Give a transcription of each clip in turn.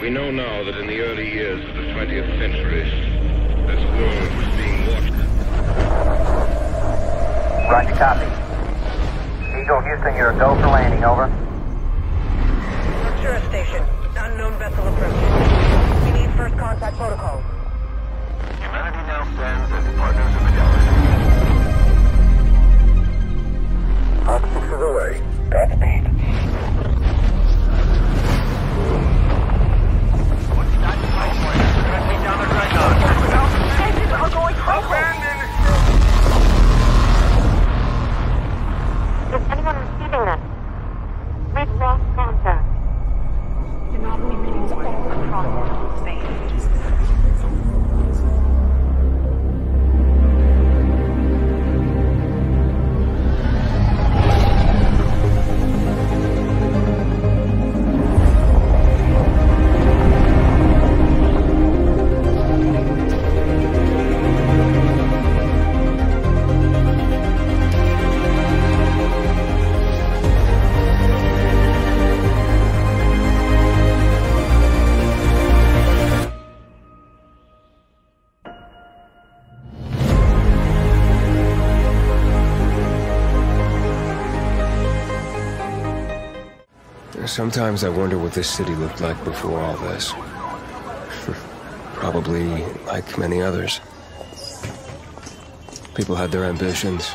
We know now that in the early years of the 20th century, this world was being watched. Roger, copy. Eagle Houston, you're a go for landing, over. Ventura Station. Unknown vessel approaching. We need first contact protocol. Humanity now stands as partners of the galaxy. Hotsticks away. Godspeed. Is anyone receiving them? We've lost contact. Anomaly readings all across normal space. Sometimes I wonder what this city looked like before all this. Probably like many others. People had their ambitions,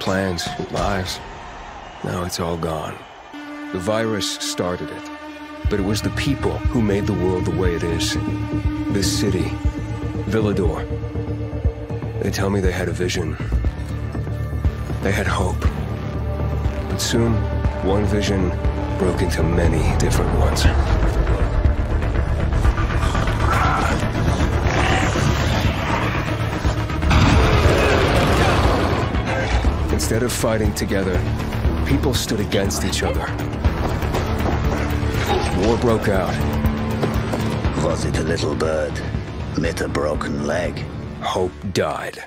plans, lives. Now it's all gone. The virus started it, but it was the people who made the world the way it is. This city, Villador. They tell me they had a vision. They had hope. But soon, one vision broke into many different ones. Instead of fighting together, people stood against each other. War broke out. Was it a little bird? Met a broken leg. Hope died.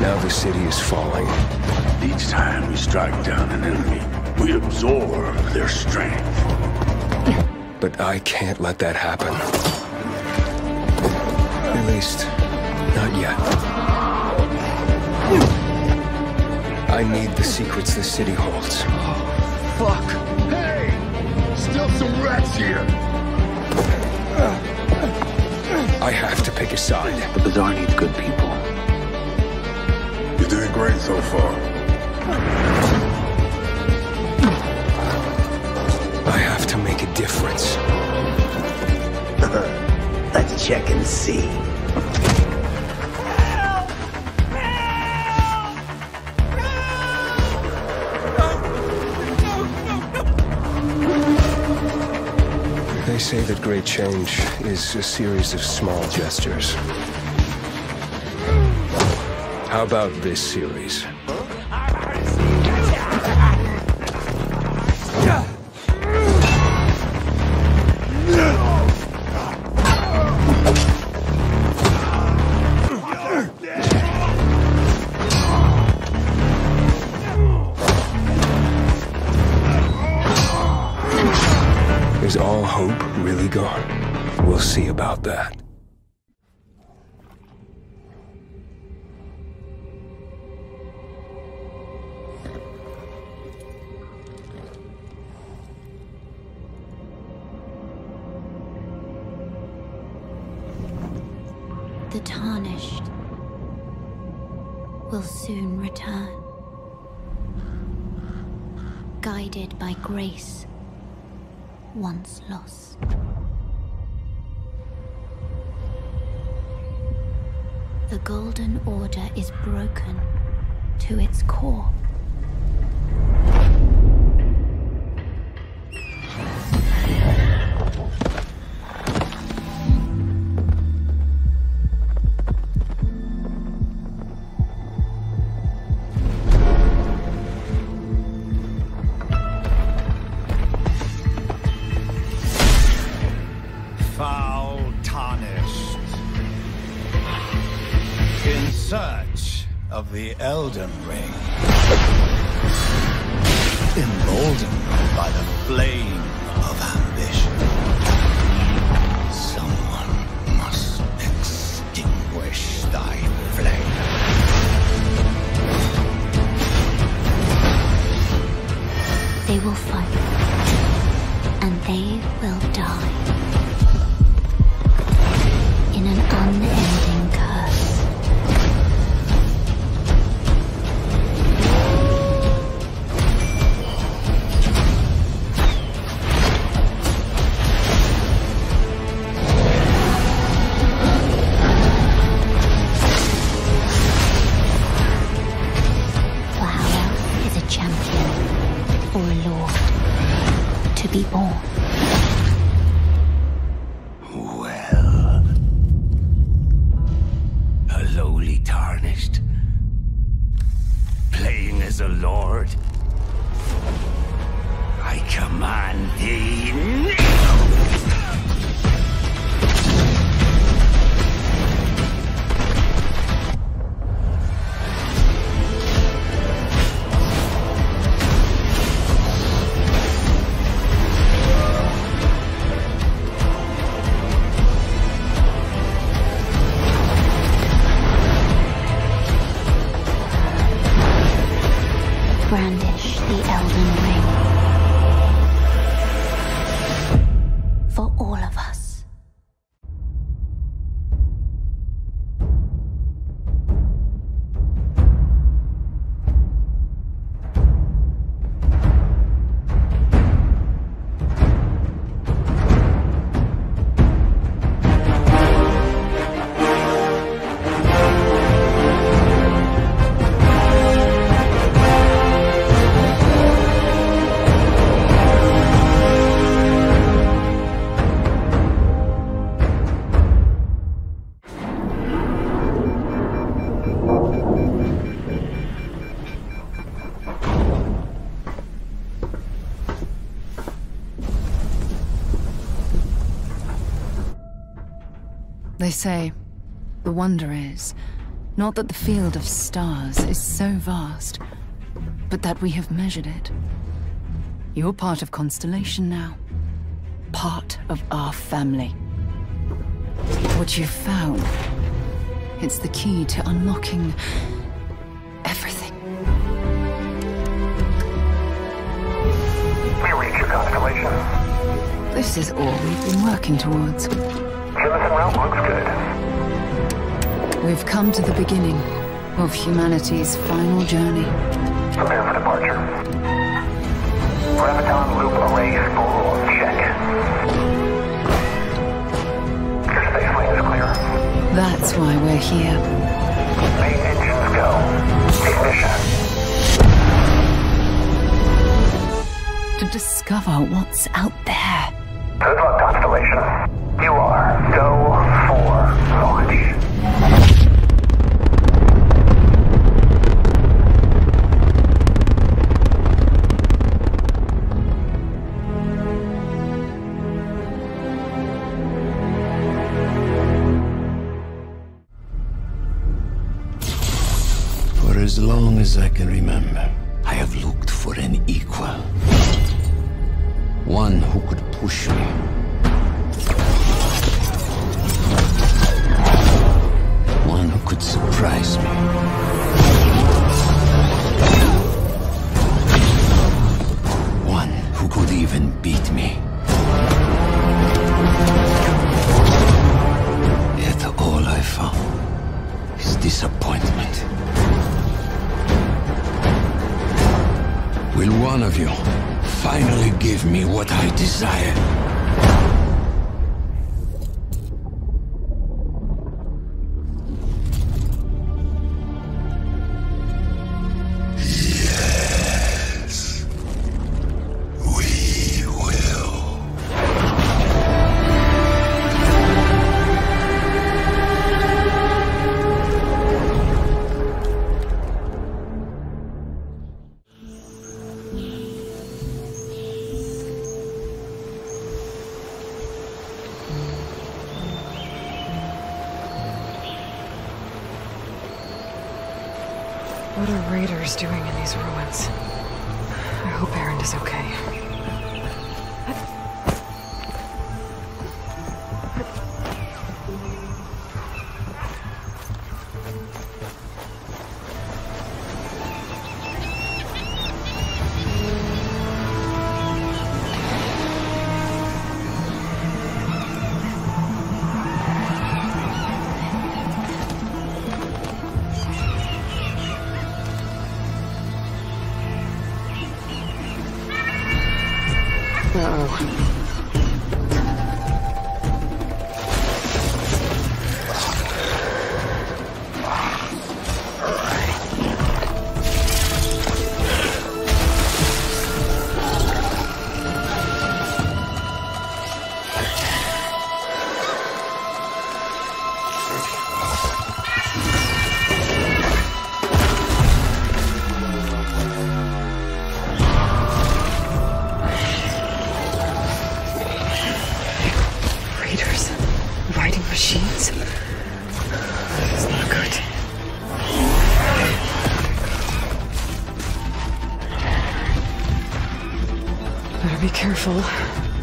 Now the city is falling. Each time we strike down an enemy, we absorb their strength. But I can't let that happen. At least, not yet. I need the secrets the city holds. Oh, fuck! Hey! Still some rats here! I have to pick a side. But the Zare needs good people. You're doing great so far. I have to make a difference. Let's check and see. Help! Help! No! They say that great change is a series of small gestures. How about this series? Is all hope really gone? We'll see about that. The tarnished will soon return, guided by grace once lost. The Golden Order is broken to its core. Foul tarnished. In search of the Elden Ring. Emboldened by the flame of ambition, someone must extinguish thy flame. They will fight, and they will die in an unending curse. Well, a lowly tarnished, playing as a lord, I command thee They say, the wonder is, not that the field of stars is so vast, but that we have measured it. You're part of Constellation now. Part of our family. What you've found, it's the key to unlocking everything. We reach Constellation. This is all we've been working towards. Looks good. We've come to the beginning of humanity's final journey. Prepare for departure. Graviton loop array full check. Your space lane is clear. That's why we're here. May engines go. Ignition. To discover what's out there. Good luck, Constellation. You are go for launch. For as long as I can remember, I have looked for an equal. One who could push me. One who could surprise me. One who could even beat me. Yet all I found is disappointment. Will one of you finally give me what I desire? What are raiders doing in these ruins? I hope Erend is okay.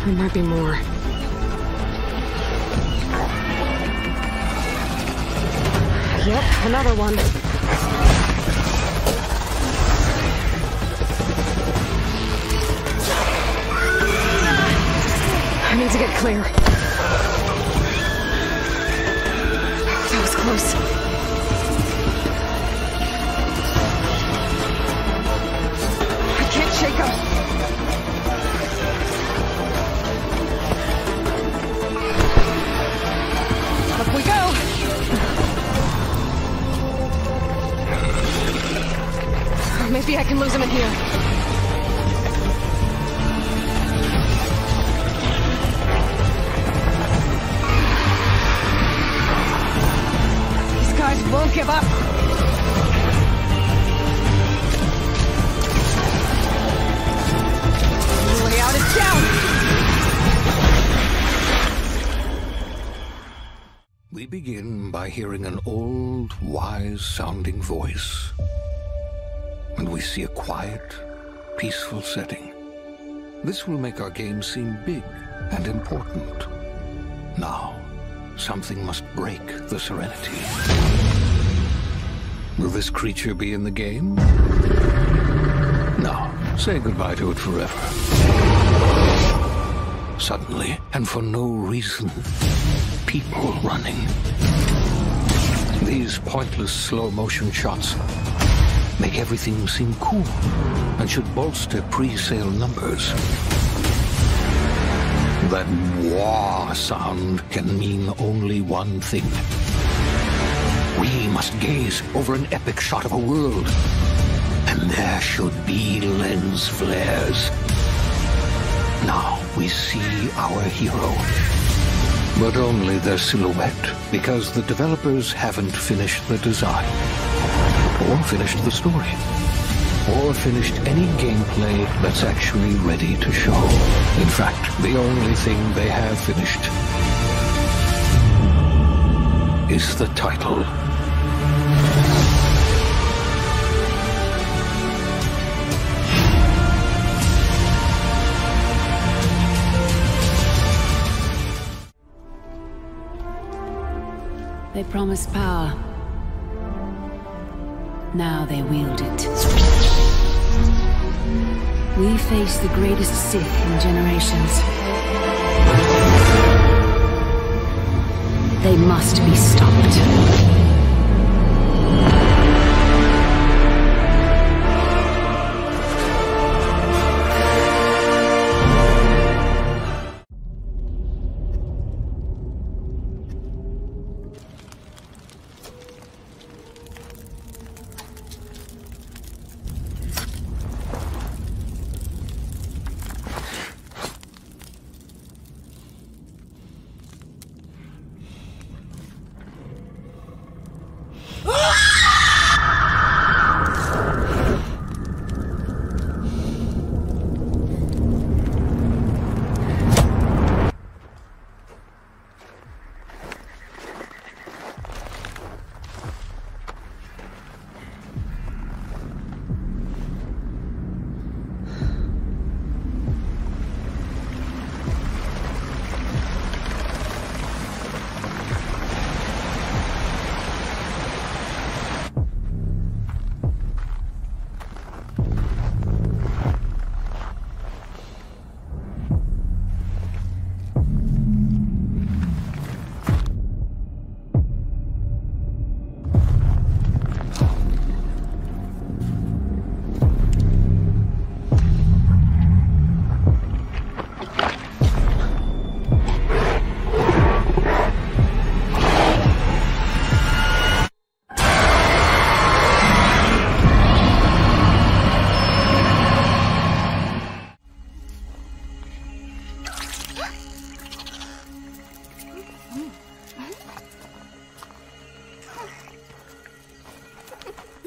There might be more. Yep, another one. I need to get clear. That was close. Maybe I can lose him in here. These guys won't give up. The only way out is down. We begin by hearing an old, wise-sounding voice. And we see a quiet, peaceful setting. This will make our game seem big and important. Now, something must break the serenity. Will this creature be in the game? No, say goodbye to it forever. Suddenly, and for no reason, people running. These pointless slow-motion shots make everything seem cool, and should bolster pre-sale numbers. That wah sound can mean only one thing. We must gaze over an epic shot of a world, and there should be lens flares. Now we see our hero, but only their silhouette, because the developers haven't finished the design. Or finished the story. Or finished any gameplay that's actually ready to show. In fact, the only thing they have finished is the title. They promised power. Now they wield it. We face the greatest Sith in generations. They must be stopped.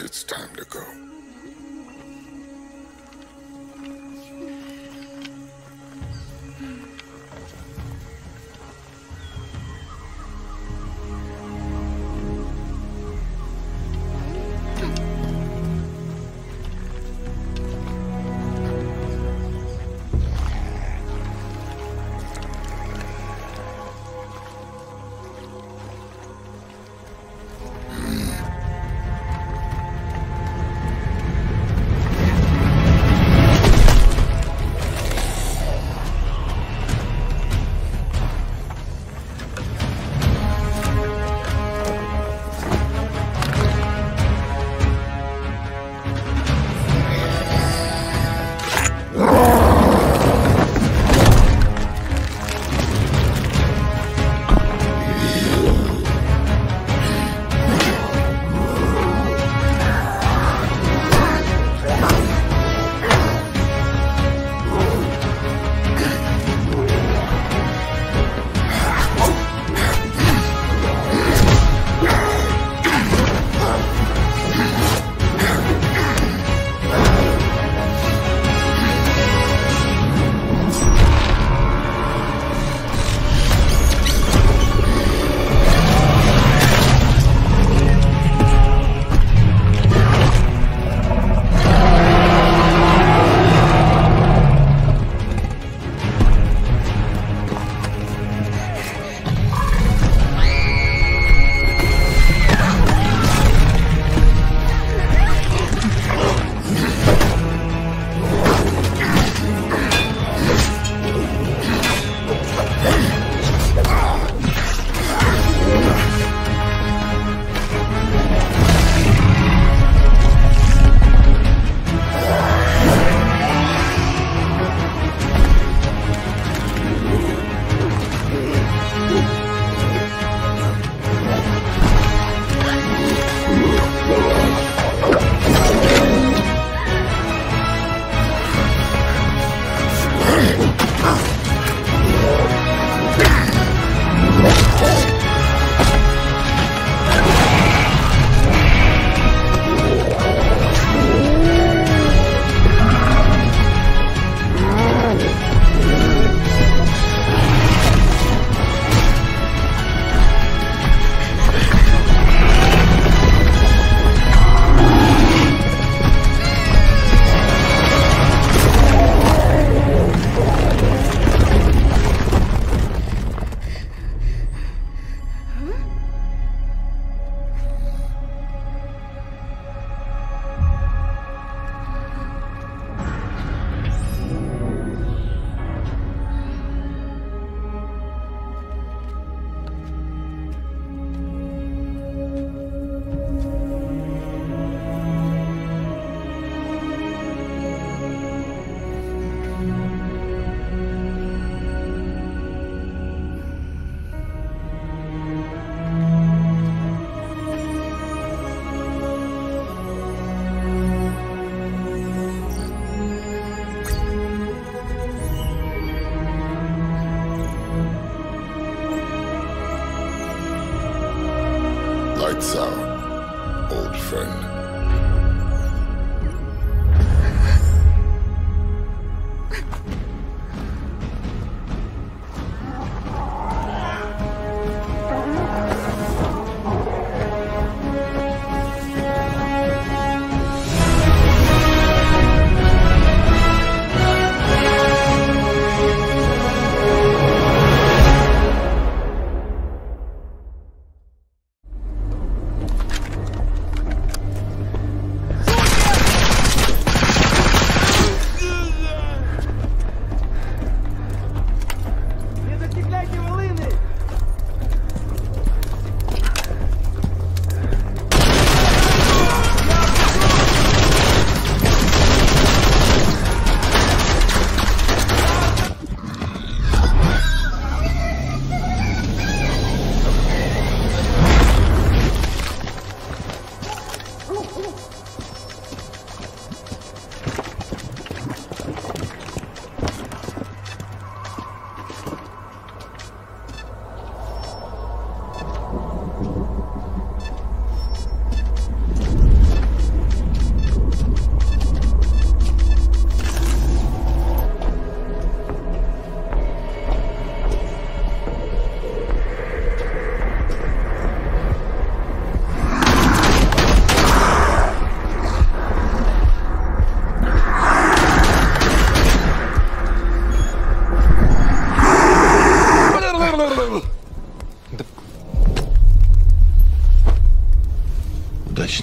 it's time to go.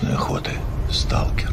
местной охоты, сталкер.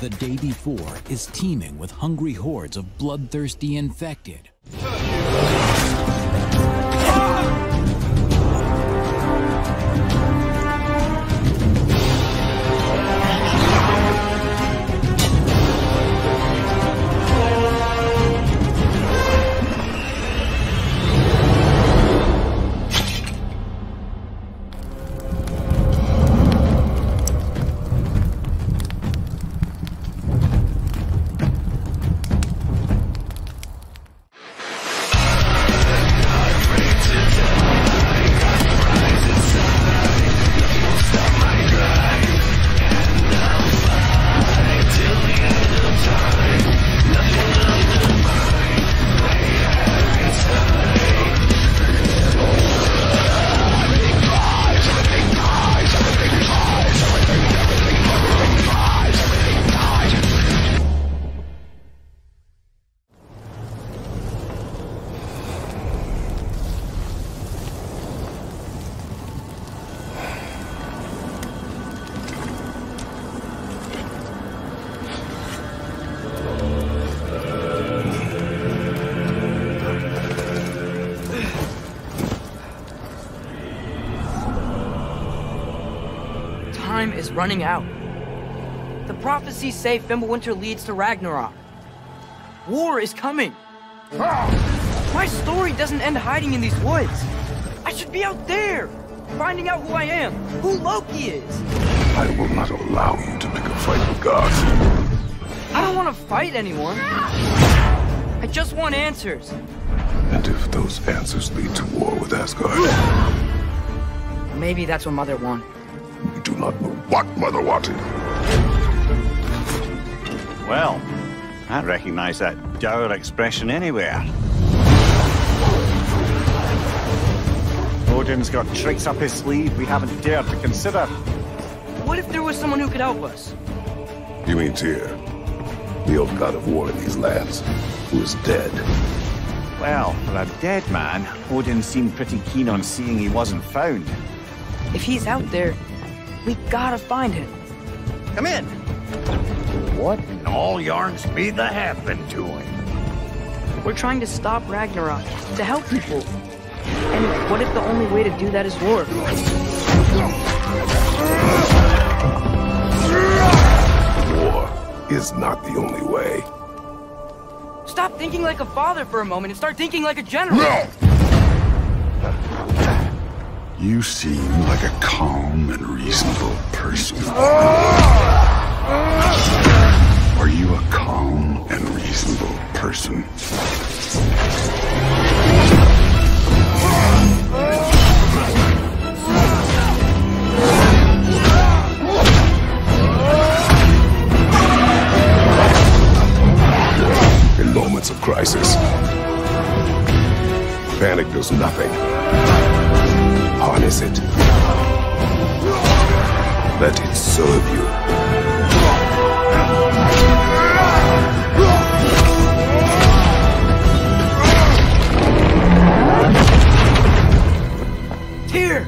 The day before is teeming with hungry hordes of bloodthirsty infected. Running out. The prophecies say Fimbulwinter leads to Ragnarok. War is coming. My story doesn't end hiding in these woods. I should be out there, finding out who I am, who Loki is. I will not allow you to pick a fight with gods. I don't want to fight anyone. I just want answers. And if those answers lead to war with Asgard? Maybe that's what Mother wanted. You do not know what Mother wanted. Well, I recognize that dour expression anywhere. Odin's got tricks up his sleeve we haven't dared to consider. What if there was someone who could help us? You mean Tyr, the old god of war in these lands, who is dead? Well, for a dead man, Odin seemed pretty keen on seeing he wasn't found. If he's out there, we gotta find him. Come in. What in all yarn speed the happened to him? We're trying to stop Ragnarok, to help people. And what if the only way to do that is war? War is not the only way. Stop thinking like a father for a moment and start thinking like a general. No! You seem like a calm and reasonable person. Are you a calm and reasonable person? In moments of crisis, panic does nothing. Harness it. Let it serve you. Tyr!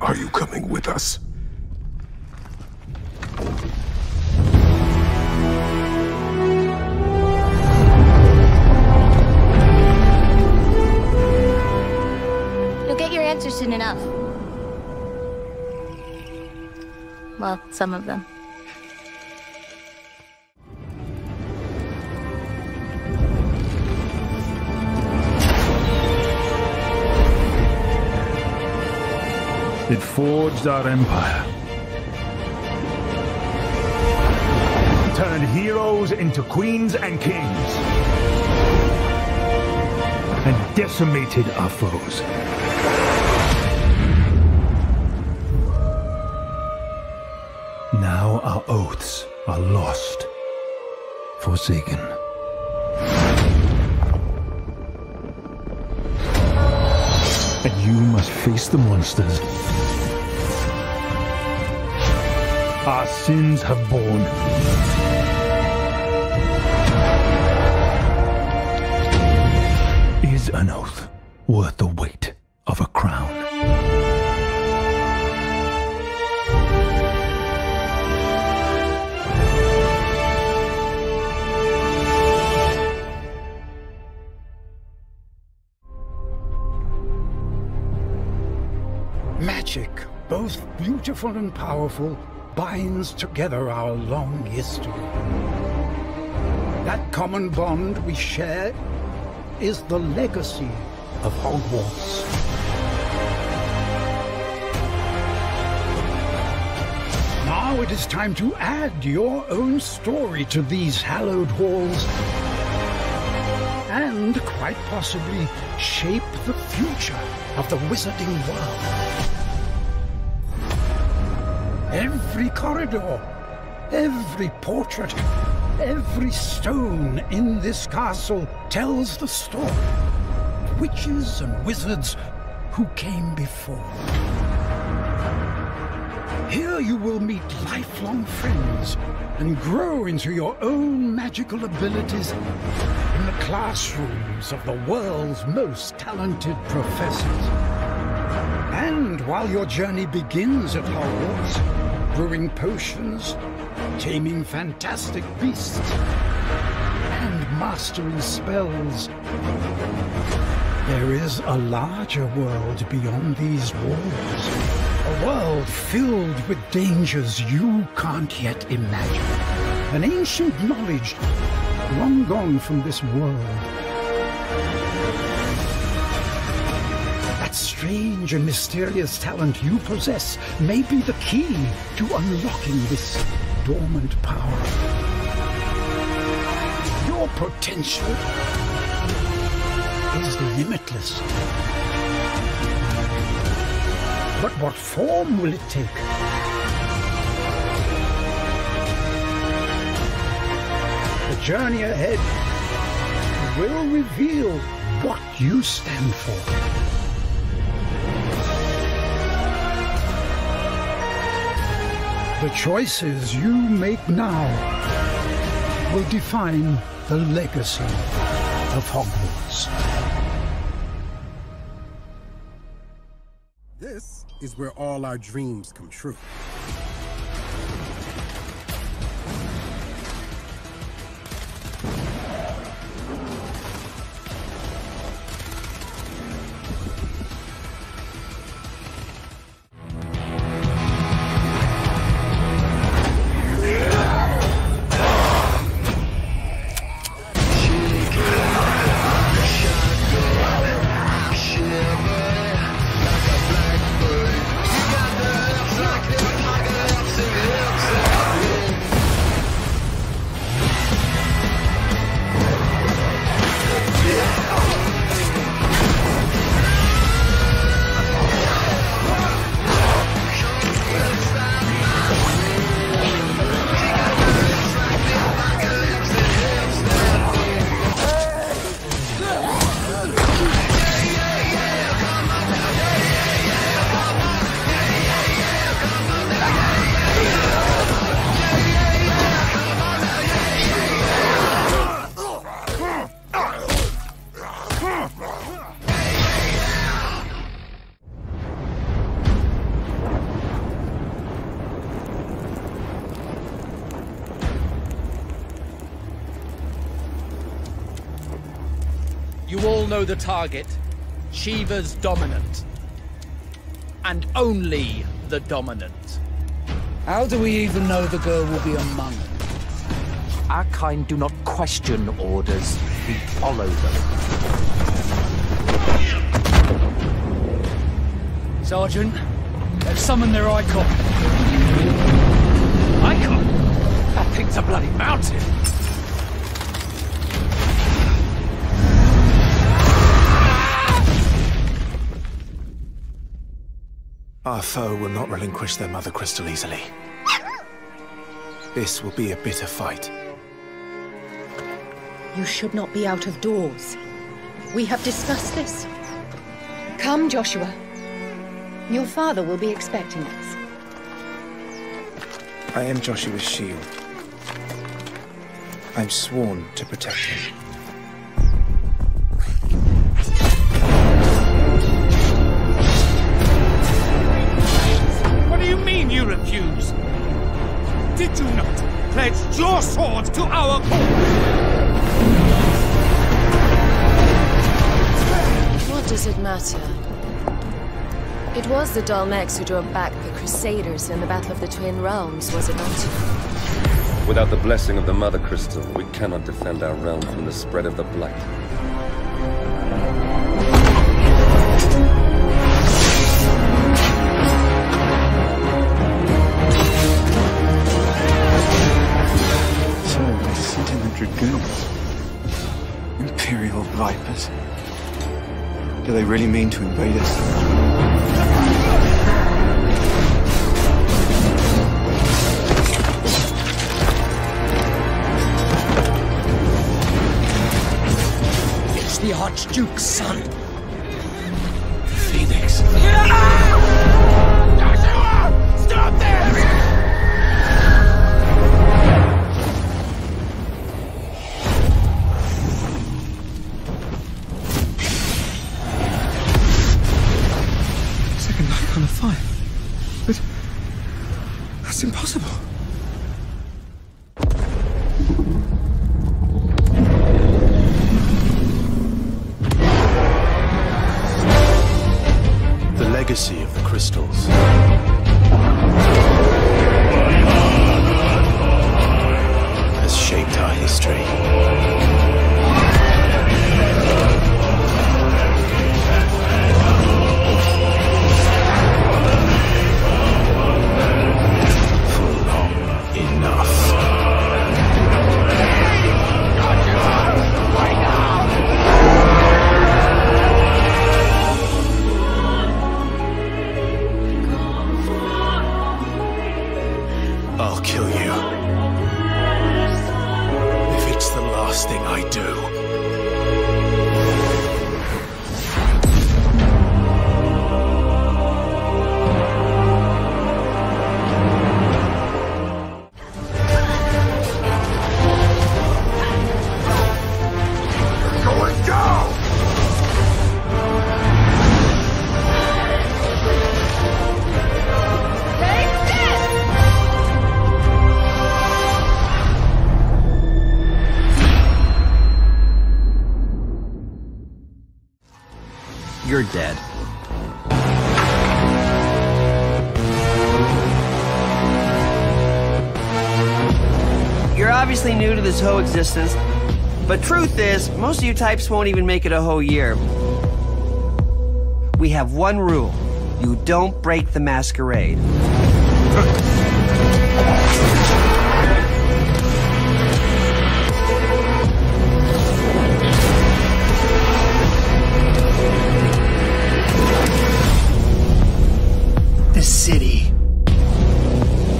Are you coming with us? Soon enough. Well, some of them. It forged our empire. turned heroes into queens and kings, and decimated our foes. Now our oaths are lost, forsaken. And you must face the monsters our sins have borne. Is an oath worth the weight of a crown? Magic, both beautiful and powerful, binds together our long history. That common bond we share is the legacy of Hogwarts. Now it is time to add your own story to these hallowed halls and quite possibly shape the future of the wizarding world. Every corridor, every portrait, every stone in this castle tells the story of witches and wizards who came before. Here you will meet lifelong friends and grow into your own magical abilities in the classrooms of the world's most talented professors. And while your journey begins at Hogwarts, brewing potions, taming fantastic beasts, and mastering spells, there is a larger world beyond these walls. A world filled with dangers you can't yet imagine. An ancient knowledge long gone from this world. Strange and mysterious talent you possess may be the key to unlocking this dormant power. Your potential is limitless. But what form will it take? The journey ahead will reveal what you stand for. The choices you make now will define the legacy of Hogwarts. This is where all our dreams come true. The target, Shiva's dominant, and only the dominant. How do we even know the girl will be among us? Our kind do not question orders, we follow them. Sergeant, they've summoned their icon. Icon? Picked a bloody mountain! Our foe will not relinquish their Mother Crystal easily. This will be a bitter fight. You should not be out of doors. We have discussed this. Come, Joshua. Your father will be expecting us. I am Joshua's shield. I'm sworn to protect him. What do you mean you refuse? Did you not pledge your sword to our cause? What does it matter? It was the Dalmex who drove back the Crusaders in the Battle of the Twin Realms, was it not? Without the blessing of the Mother Crystal, we cannot defend our realm from the spread of the Blight. So, they sent in the Dragoons. Imperial Vipers. Do they really mean to invade us? It's the Archduke's son, Phoenix. Joshua! Stop them! It's impossible. The legacy of the crystals. Has shaped our history. You're dead. You're obviously new to this whole existence, but truth is, most of you types won't even make it a whole year. We have one rule. You don't break the masquerade. City.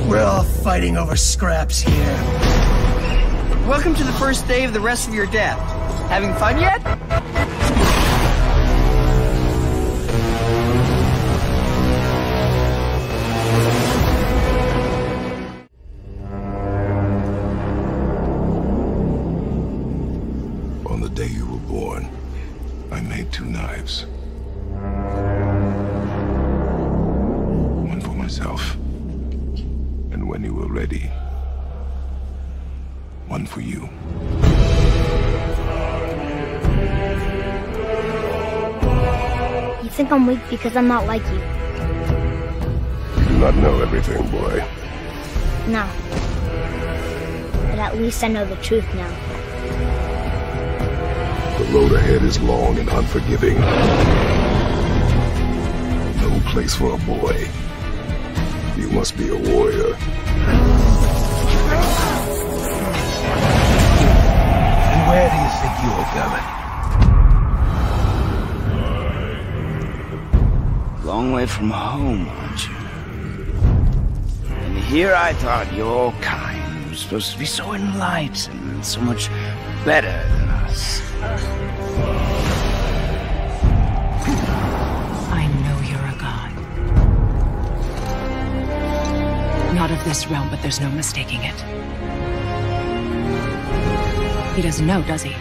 We're all fighting over scraps here. Welcome to the first day of the rest of your death. Having fun yet? On the day you were born, I made two knives. And when you were ready, one for you. You think I'm weak because I'm not like you. You do not know everything, boy. No. But at least I know the truth now. The road ahead is long and unforgiving. No place for a boy. You must be a warrior. Where do you think you're going? Long way from home, aren't you? And here I thought your kind was supposed to be so enlightened and so much better than us. I know you're a god. Not of this realm, but there's no mistaking it. He doesn't know, does he?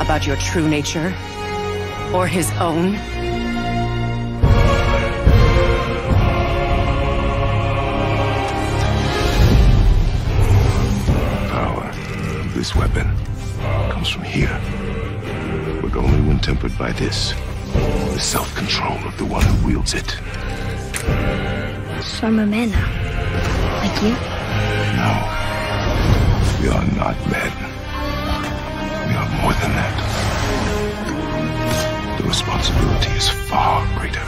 About your true nature? Or his own? The power of this weapon comes from here, but only when tempered by this. The self-control of the one who wields it. So I'm a man now. Like you? No. We are not men. We are more than that. The responsibility is far greater.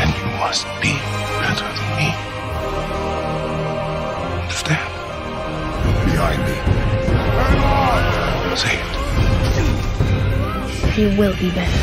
And you must be better than me. Understand? Behind me. Say it. He will be better.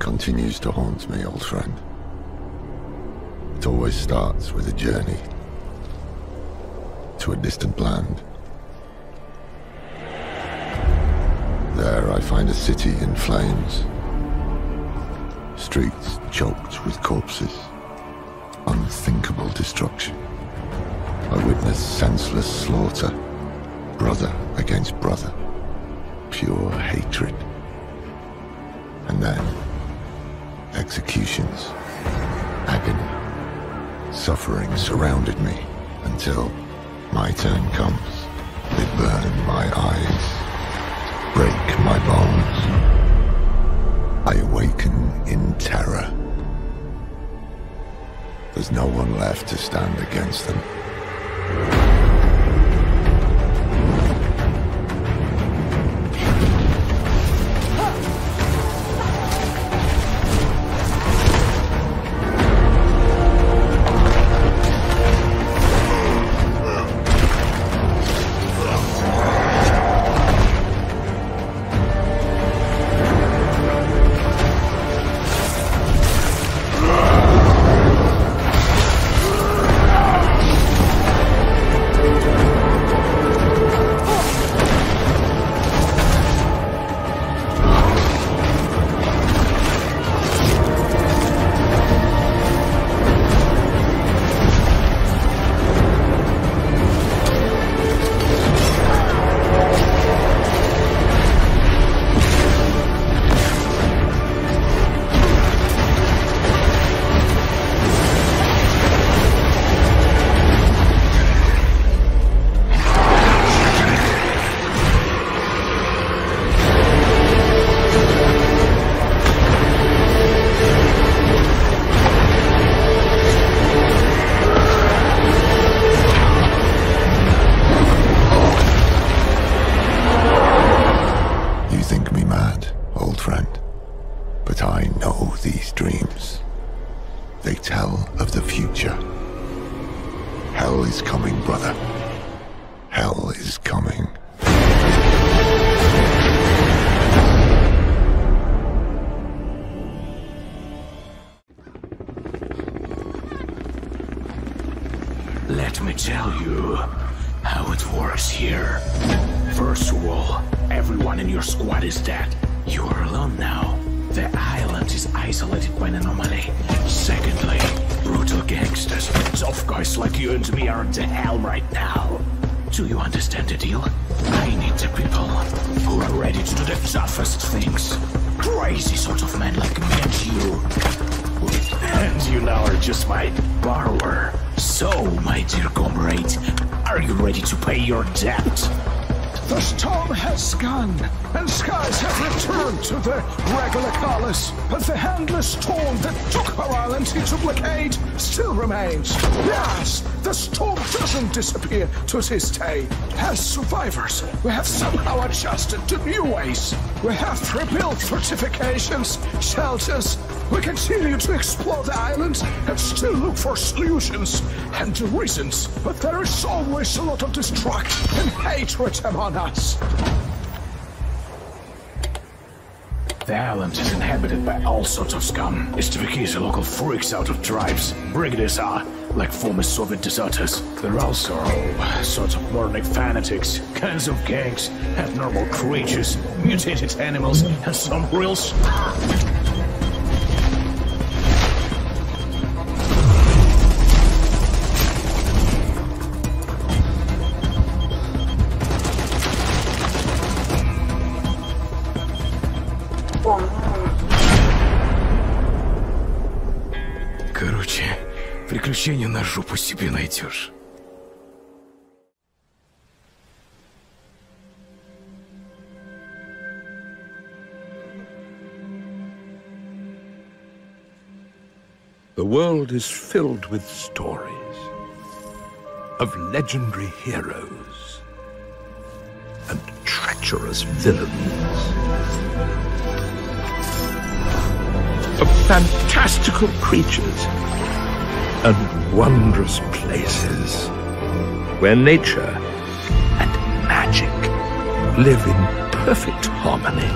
Continues to haunt me, old friend. It always starts with a journey to a distant land. There I find a city in flames, streets choked with corpses, unthinkable destruction. I witness senseless slaughter, brother against brother, pure hatred. combat, executions, agony, suffering surrounded me until my turn comes. They burn my eyes, break my bones. I awaken in terror. There's no one left to stand against them. Disappear to this day. As survivors, we have somehow adjusted to new ways. We have rebuilt fortifications, shelters. We continue to explore the island and still look for solutions and reasons. But there is always a lot of destruction and hatred among us. The island is inhabited by all sorts of scum. It's local freaks out of tribes. Brigadiers are like former Soviet deserters. There are also all sorts of moronic fanatics, kinds of gangs, abnormal creatures, mutated animals, and some real приключения на жопу себе найдешь. The world is filled with stories of legendary heroes and treacherous villains, of fantastical creatures and wondrous places where nature and magic live in perfect harmony.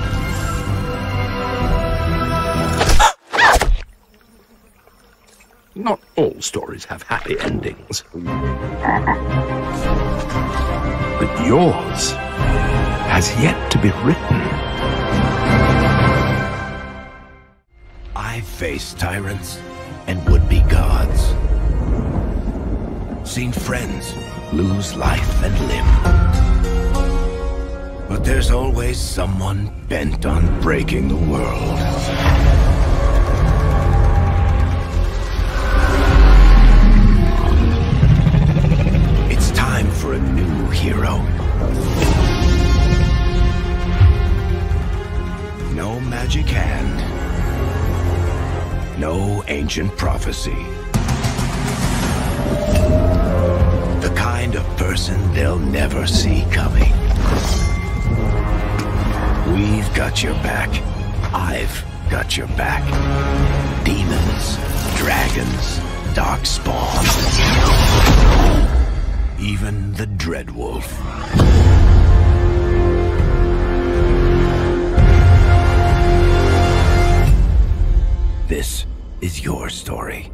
Not all stories have happy endings, but yours has yet to be written. I face tyrants and would-be gods. Seen friends lose life and limb. But there's always someone bent on breaking the world. It's time for a new hero. No magic hand. No ancient prophecy. The kind of person they'll never see coming. We've got your back. I've got your back. Demons, dragons, darkspawn, even the Dreadwolf. This is your story.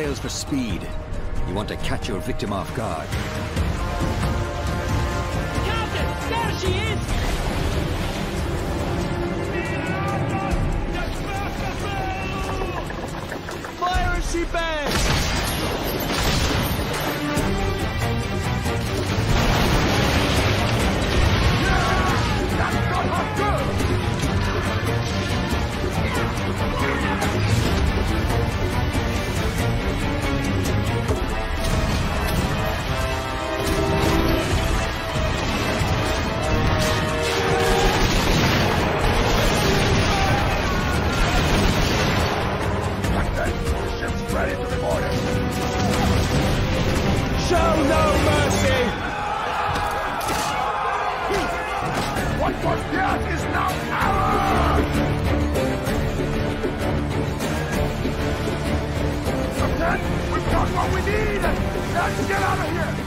Sails for speed. You want to catch your victim off guard. Captain, there she is! Fire as she bangs! Yeah, that's not her girl! Right into the border. Show no mercy! What was yours is now ours! Captain, we've got what we need! Let's get out of here!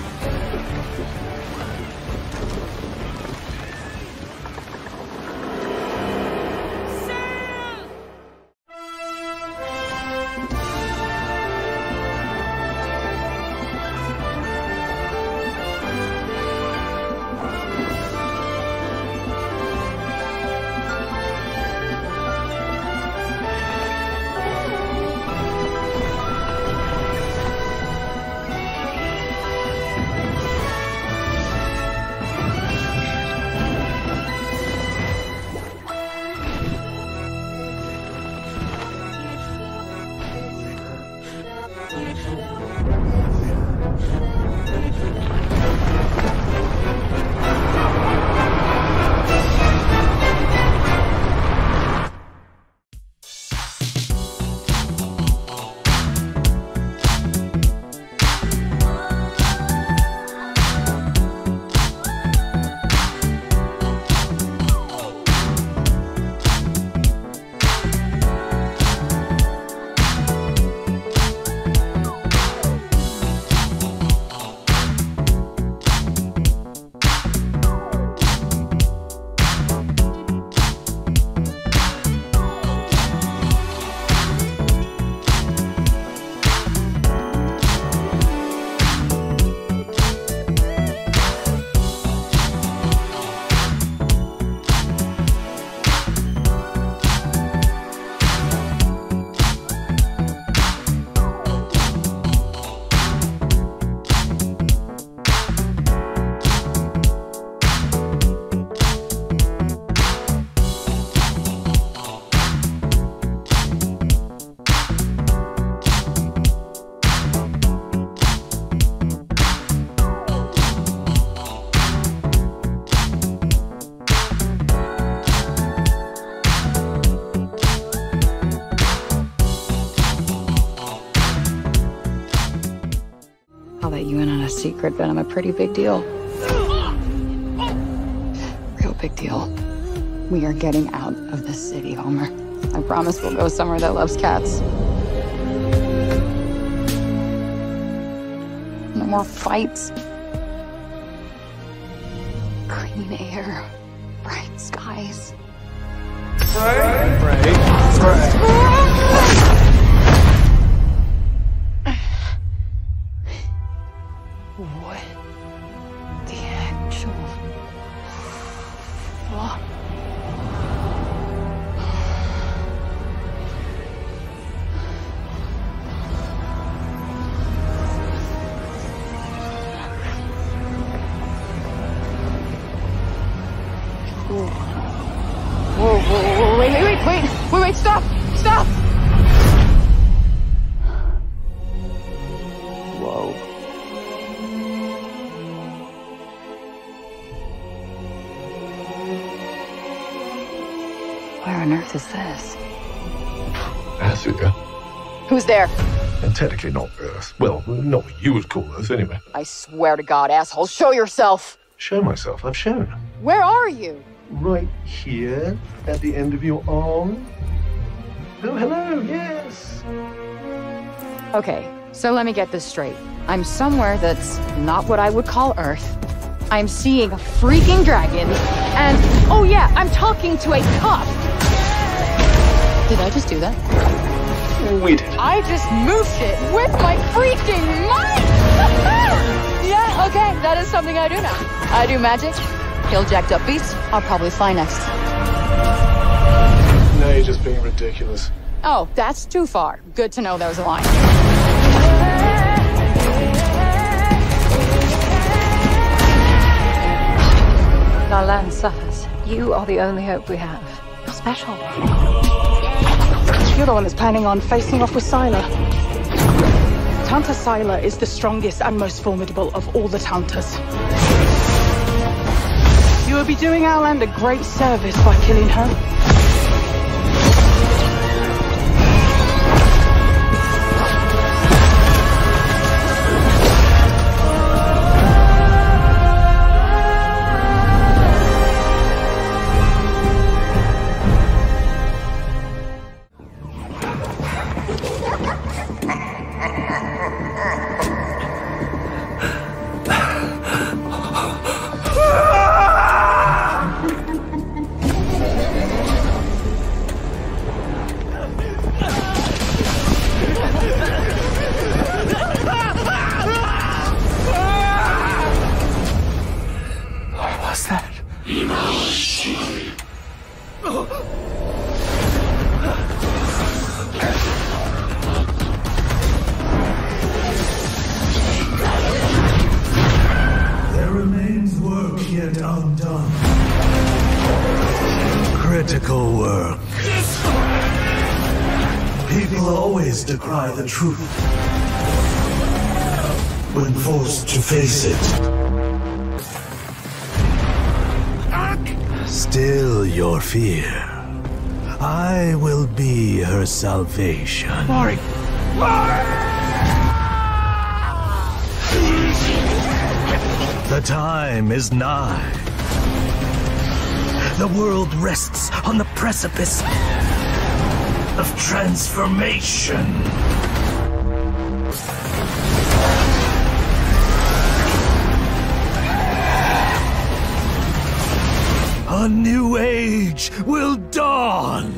I'll let you in on a secret, but I'm a pretty big deal. Real big deal. We are getting out of this city, Homer. I promise we'll go somewhere that loves cats. No more fights. Clean air. Bright skies. What the actual fuck? Wait, stop! Whoa. Where on earth is this? Asgard. Who's there? And technically not Earth. Well, not what you would call Earth, anyway. I swear to God, asshole, show yourself! Show myself? I've shown. Where are you? Right here, at the end of your arm. Oh, hello, yes. Okay, so let me get this straight. I'm somewhere that's not what I would call Earth. I'm seeing a freaking dragon, and oh yeah, I'm talking to a cop. Did I just do that? We did. I just moved it with my freaking mind! Yeah, okay, that is something I do now. I do magic. Kill jacked up beasts. I'll probably fly next. No, you're just being ridiculous. Oh, that's too far. Good to know there was a line. Our land suffers. You are the only hope we have. You're special. You're the one that's planning on facing off with Scylla. Tanta Scylla is the strongest and most formidable of all the Tantas. You will be doing our land a great service by killing her. The truth when forced to face it. Still your fear. I will be her salvation. Mari! Mari! The time is nigh. The world rests on the precipice of transformation. A new age will dawn!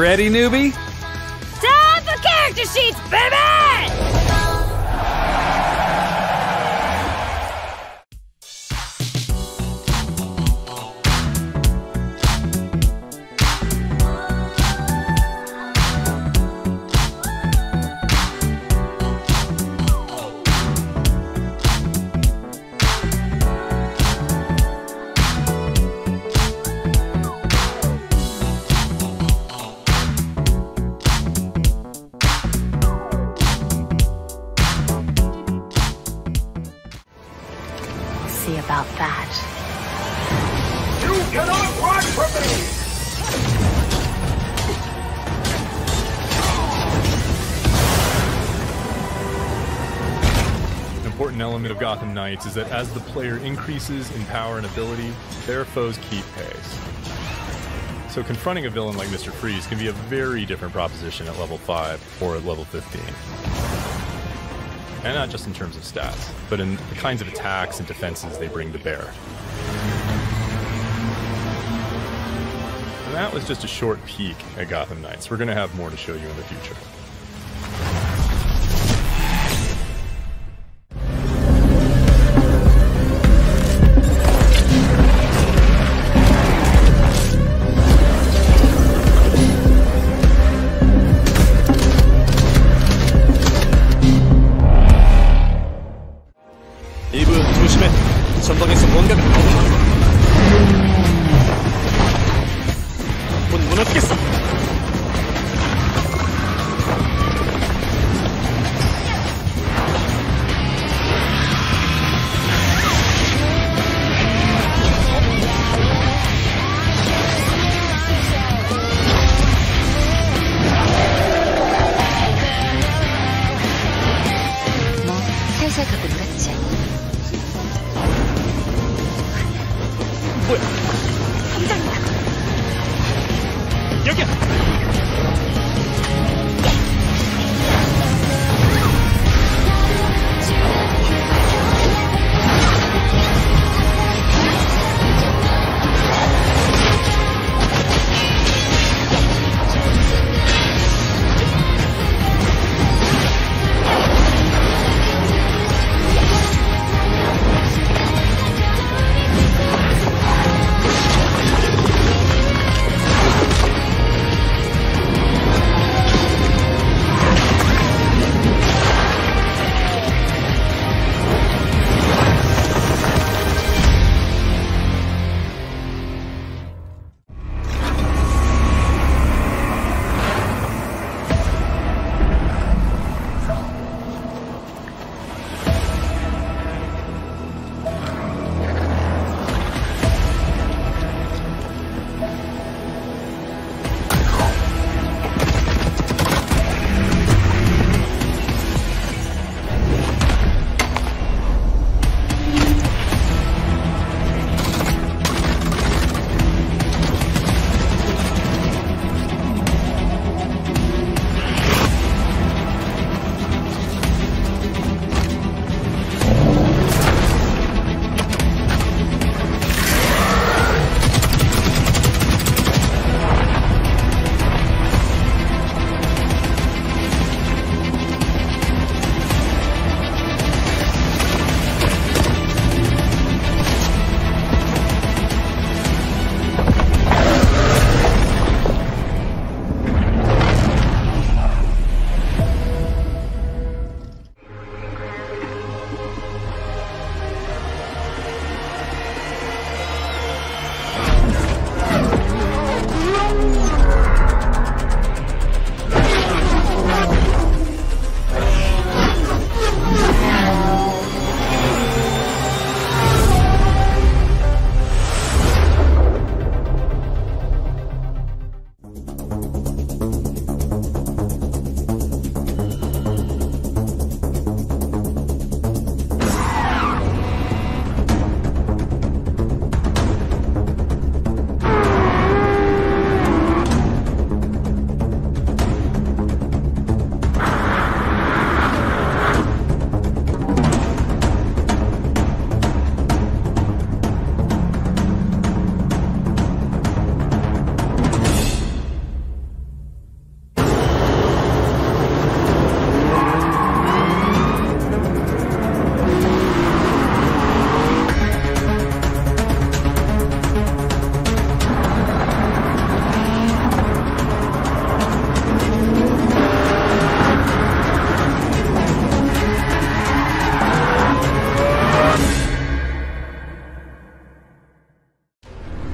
You ready, newbie? Time for character sheets, baby! About that. You cannot run from me! An important element of Gotham Knights is that as the player increases in power and ability, their foes keep pace. So confronting a villain like Mr. Freeze can be a very different proposition at level 5 or at level 15. And not just in terms of stats, but in the kinds of attacks and defenses they bring to bear. And that was just a short peek at Gotham Knights. We're going to have more to show you in the future. What? 당장이야. 여기야.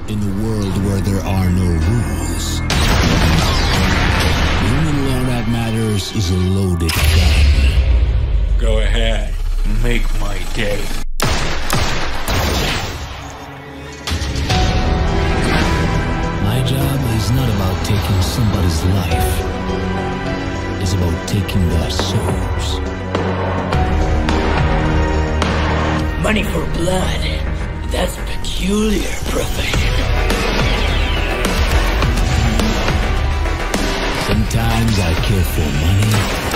In a world where there are no rules, the only law that matters is a loaded gun. Go ahead, make my day. My job is not about taking somebody's life, it's about taking their souls. Money for blood, that's a peculiar profession. Sometimes I kill for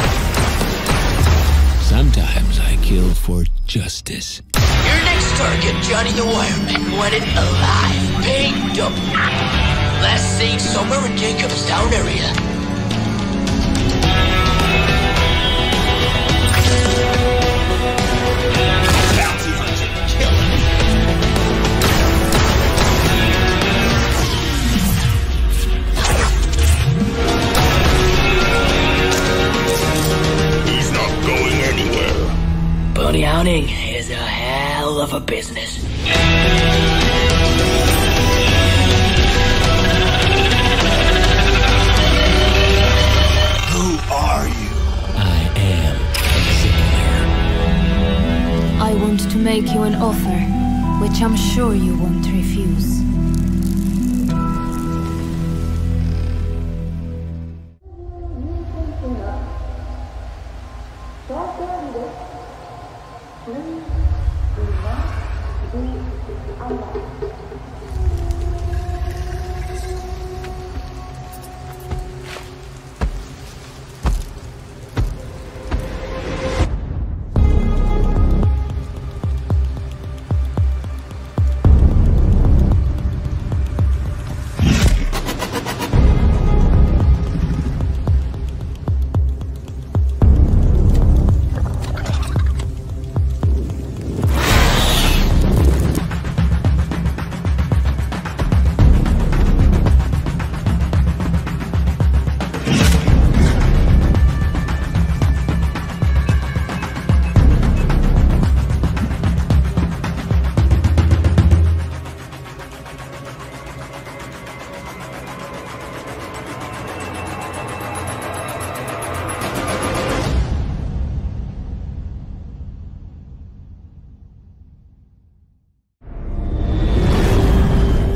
money. Sometimes I kill for justice. Your next target, Johnny the Wireman, wanted alive, paid double. Last seen somewhere in Jacob's Town area. Bounty hunting is a hell of a business. Who are you? I am Zare. I want to make you an offer, which I'm sure you won't refuse.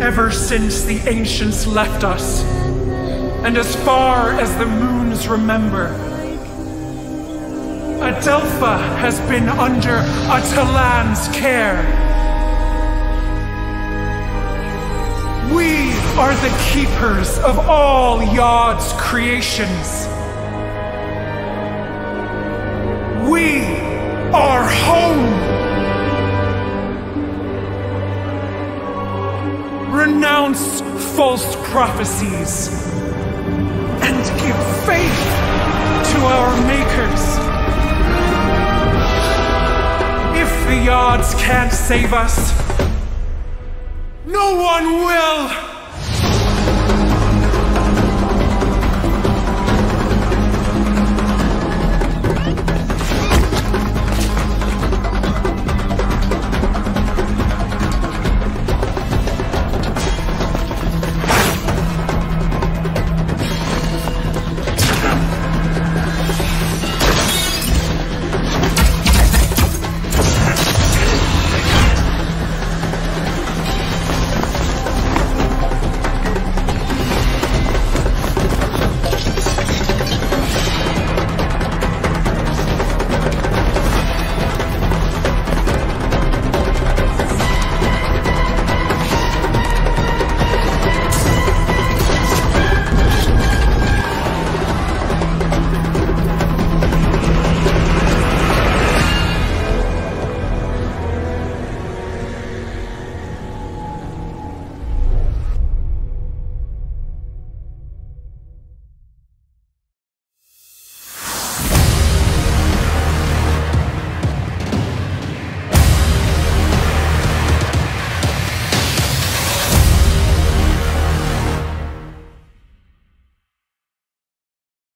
Ever since the ancients left us, and as far as the moons remember, Adelpha has been under Atalan's care. We are the keepers of all Yod's creations. We are home! Renounce false prophecies and give faith to our makers. If the Yards can't save us, no one will!